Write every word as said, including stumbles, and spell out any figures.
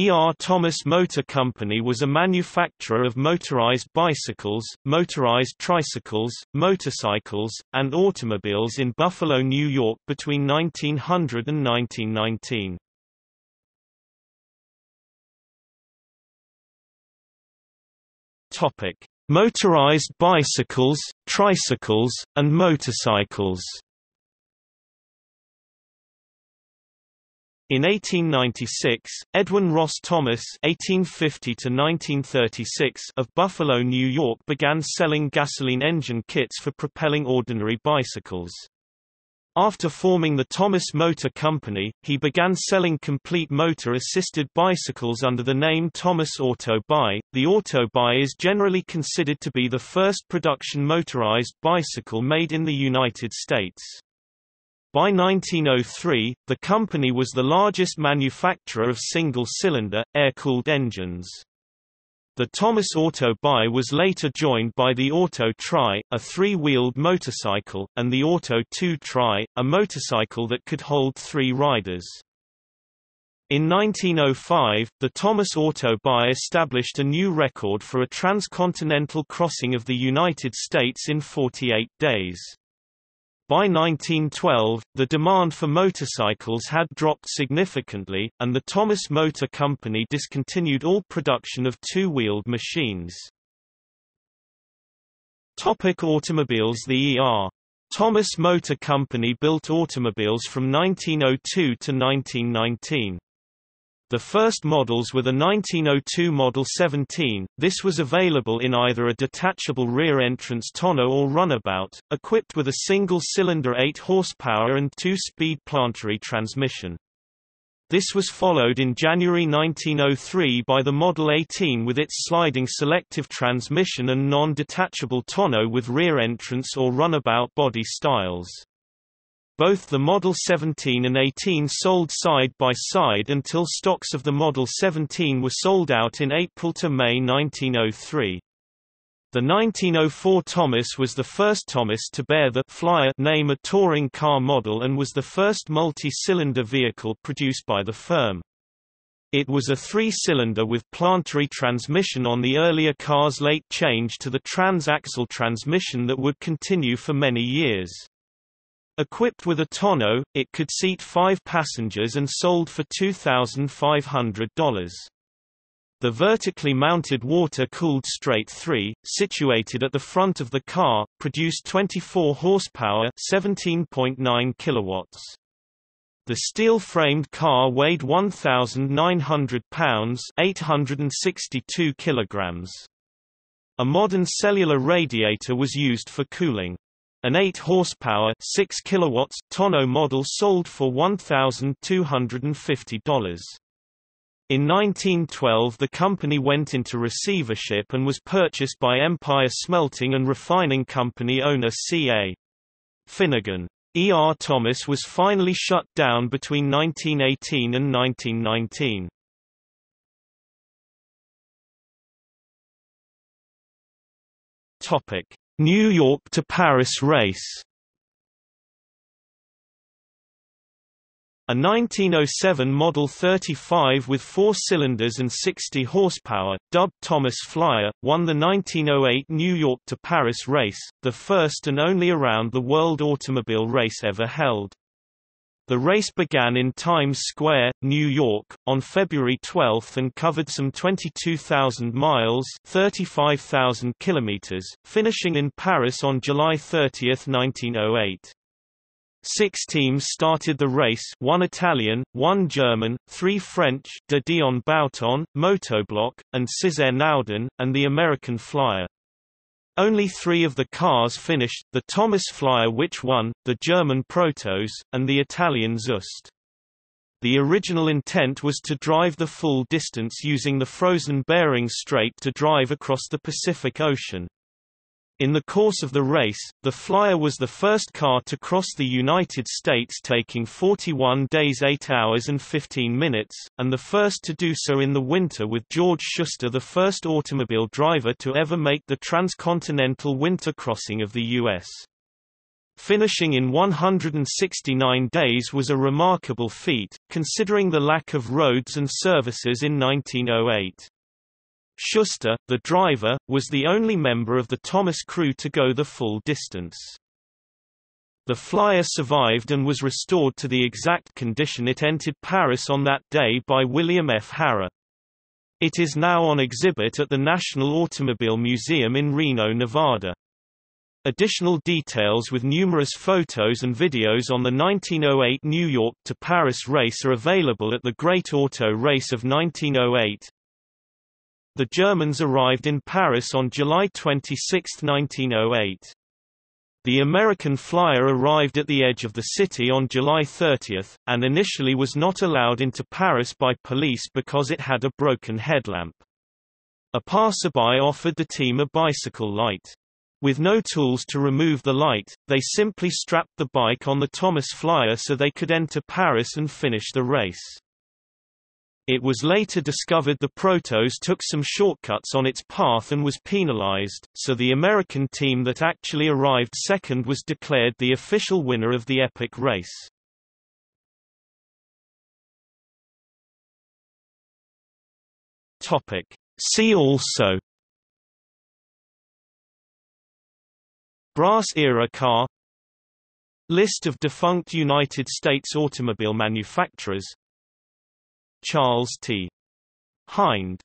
E. R. Thomas Motor Company was a manufacturer of motorized bicycles, motorized tricycles, motorcycles, and automobiles in Buffalo, New York between nineteen hundred and nineteen nineteen. Topic: Motorized bicycles, tricycles, and motorcycles. In eighteen ninety-six, Edwin Ross Thomas (eighteen fifty to nineteen thirty-six) of Buffalo, New York began selling gasoline engine kits for propelling ordinary bicycles. After forming the Thomas Motor Company, he began selling complete motor-assisted bicycles under the name Thomas Auto-Bike. The Auto-Bike is generally considered to be the first production motorized bicycle made in the United States. By nineteen oh three, the company was the largest manufacturer of single-cylinder, air-cooled engines. The Thomas Auto-Bike was later joined by the Auto Tri, a three-wheeled motorcycle, and the Auto Two Tri, a motorcycle that could hold three riders. In nineteen oh five, the Thomas Auto-Bike established a new record for a transcontinental crossing of the United States in forty-eight days. By nineteen twelve, the demand for motorcycles had dropped significantly, and the Thomas Motor Company discontinued all production of two-wheeled machines. Topic: Automobiles. The E. R. Thomas Motor Company built automobiles from nineteen oh two to nineteen nineteen. The first models were the nineteen oh two Model seventeen. This was available in either a detachable rear entrance tonneau or runabout, equipped with a single-cylinder eight horsepower and two-speed planetary transmission. This was followed in January nineteen oh three by the Model eighteen with its sliding selective transmission and non-detachable tonneau with rear entrance or runabout body styles. Both the Model seventeen and eighteen sold side by side until stocks of the Model seventeen were sold out in April to May nineteen oh three. The nineteen oh four Thomas was the first Thomas to bear the Flyer name, a touring car model, and was the first multi-cylinder vehicle produced by the firm. It was a three-cylinder with planetary transmission on the earlier car's late change to the transaxle transmission that would continue for many years. Equipped with a tonneau, it could seat five passengers and sold for two thousand five hundred dollars. The vertically mounted water-cooled straight three, situated at the front of the car, produced twenty-four horsepower (seventeen point nine kilowatts). The steel-framed car weighed one thousand nine hundred pounds (eight hundred sixty-two kilograms). A modern cellular radiator was used for cooling. An eight horsepower six kilowatts tonneau model sold for one thousand two hundred fifty dollars. In nineteen twelve the company went into receivership and was purchased by Empire Smelting and Refining Company owner C A Finnegan. E. R. Thomas was finally shut down between nineteen eighteen and nineteen nineteen. Topic: New York to Paris race. A nineteen oh seven Model thirty-five with four cylinders and sixty horsepower, dubbed Thomas Flyer, won the nineteen oh eight New York to Paris race, the first and only around-the-world automobile race ever held. The race began in Times Square, New York, on February twelfth and covered some twenty-two thousand miles (thirty-five thousand kilometers), finishing in Paris on July thirtieth, nineteen oh eight. Six teams started the race: one Italian, one German, three French (De Dion Bouton, Moto Bloc, and Cizeronaudin), and the American Flyer. Only three of the cars finished, the Thomas Flyer which won, the German Protos, and the Italian Züst. The original intent was to drive the full distance using the frozen Bering Strait to drive across the Pacific Ocean. In the course of the race, the Flyer was the first car to cross the United States, taking forty-one days eight hours and fifteen minutes, and the first to do so in the winter, with George Schuster the first automobile driver to ever make the transcontinental winter crossing of the U S Finishing in one hundred sixty-nine days was a remarkable feat, considering the lack of roads and services in nineteen oh eight. Schuster, the driver, was the only member of the Thomas crew to go the full distance. The Flyer survived and was restored to the exact condition it entered Paris on that day by William F. Harrer. It is now on exhibit at the National Automobile Museum in Reno, Nevada. Additional details with numerous photos and videos on the nineteen oh eight New York to Paris race are available at the Great Auto Race of nineteen oh eight. The Germans arrived in Paris on July twenty-sixth nineteen oh eight. The American Flyer arrived at the edge of the city on July thirtieth, and initially was not allowed into Paris by police because it had a broken headlamp. A passerby offered the team a bicycle light. With no tools to remove the light, they simply strapped the bike on the Thomas Flyer so they could enter Paris and finish the race. It was later discovered the Protos took some shortcuts on its path and was penalized, so the American team that actually arrived second was declared the official winner of the epic race. Topic. See also: Brass-era car, List of defunct United States automobile manufacturers, Charles T. Hind.